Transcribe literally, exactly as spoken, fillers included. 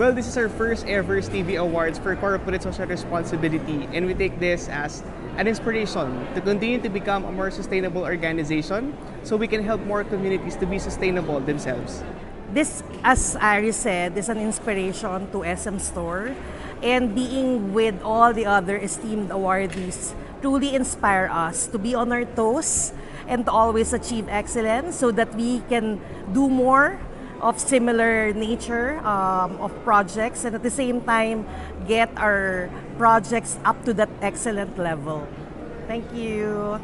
Well, this is our first ever Stevie Awards for Corporate Social Responsibility, and we take this as an inspiration to continue to become a more sustainable organization so we can help more communities to be sustainable themselves. This, as Ari said, is an inspiration to S M Store, and being with all the other esteemed awardees truly inspire us to be on our toes and to always achieve excellence so that we can do more of similar nature um, of projects, and at the same time get our projects up to that excellent level. Thank you.